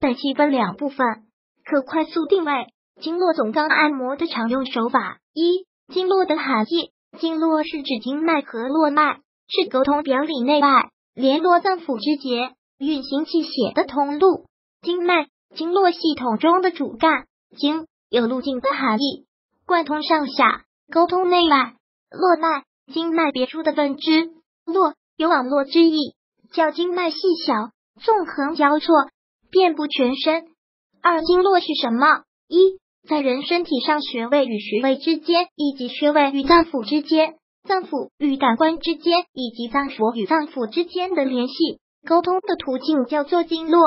本戏分两部分，可快速定位经络总纲按摩的常用手法。一、经络的含义。经络是指经脉和络脉，是沟通表里内外、联络脏腑之节、运行气血的通路。经脉，经络系统中的主干。经有路径的含义，贯通上下，沟通内外。络脉，经脉别出的分支。络有网络之意，较经脉细小，纵横交错，遍布全身。二、经络是什么？一、在人身体上，穴位与穴位之间，以及穴位与脏腑之间，脏腑与感官之间，以及脏腑与脏腑之间的联系，沟通的途径叫做经络。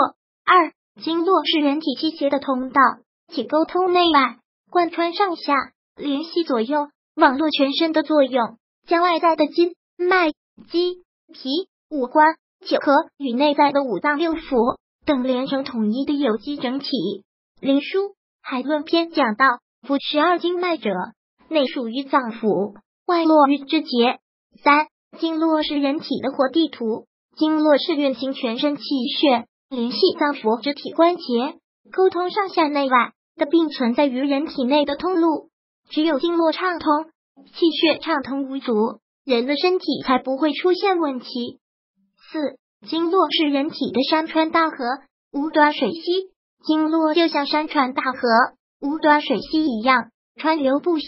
二、经络是人体气血的通道，且沟通内外，贯穿上下，联系左右，网络全身的作用，将外在的筋、脉、肌、皮、五官、血和与内在的五脏六腑等连成统一的有机整体。林书海论篇讲到，夫12经脉者，内属于脏腑，外络于肢节。三、经络是人体的活地图，经络是运行全身气血，联系脏腑肢体关节，沟通上下内外的，并存在于人体内的通路。只有经络畅通，气血畅通无阻，人的身体才不会出现问题。四、经络是人体的山川大河，无端水溪。经络就像山川大河，无端水溪一样，川流不息，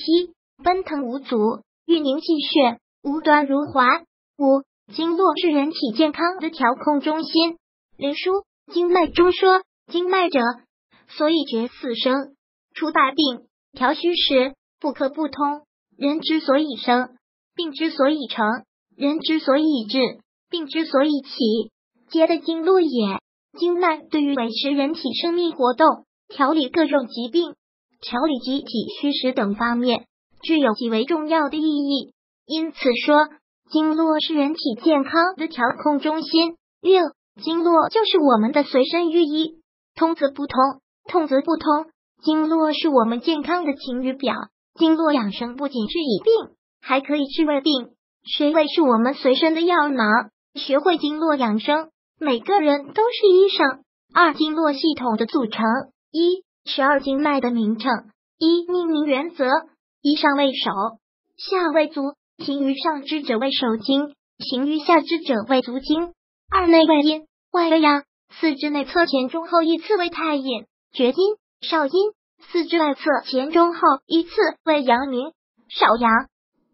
奔腾无阻，运凝气血，无端如华。五、经络是人体健康的调控中心。林书经脉中说，经脉者，所以觉四生，除百病，调虚实，不可不通。人之所以生，病之所以成，人之所以治，病之所以起，皆的经络也。经脉对于维持人体生命活动、调理各种疾病、调理机体虚实等方面具有极为重要的意义，因此说经络是人体健康的调控中心。六、经络就是我们的随身御医，通则不通，痛则不通。经络是我们健康的晴雨表，经络养生不仅治已病，还可以治未病。穴位是我们随身的药囊，学会经络养生，每个人都是医生。二、经络系统的组成。一、12经脉的名称。一、命名原则。一、上为手，下为足，行于上之者为手经，行于下之者为足经。二、内为阴，外为阳，四肢内侧前中后一次为太阴、厥阴、少阴，四肢外侧前中后一次为阳明、少阳、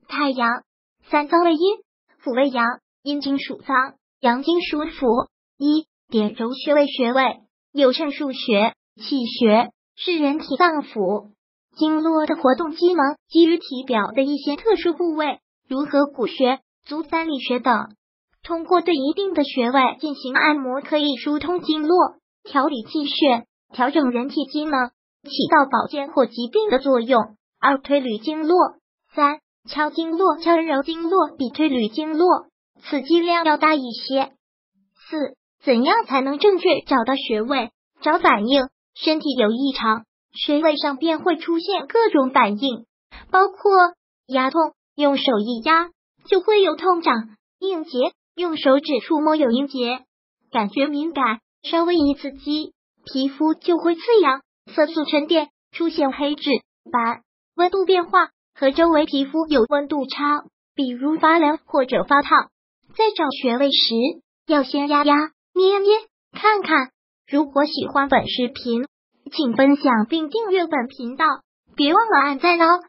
太阳。三、脏为阴，腑为阳，阴经属脏，阳经属腑。一、点揉穴位。穴位有肾腧穴、气穴，是人体脏腑经络的活动机能。基于体表的一些特殊部位，如合谷穴、足三里穴等，通过对一定的穴位进行按摩，可以疏通经络，调理气血，调整人体机能，起到保健或疾病的作用。二、推捋经络。三、敲经络。敲揉经络比推捋经络刺激量要大一些。四、怎样才能正确找到穴位？找反应，身体有异常，穴位上便会出现各种反应，包括牙痛，用手一压就会有痛掌；硬结，用手指触摸有硬结，感觉敏感，稍微一刺激，皮肤就会刺痒，色素沉淀，出现黑质、斑。温度变化和周围皮肤有温度差，比如发凉或者发烫。在找穴位时，要先压压、捏捏、看看。如果喜欢本视频，请分享并订阅本频道，别忘了按赞哦。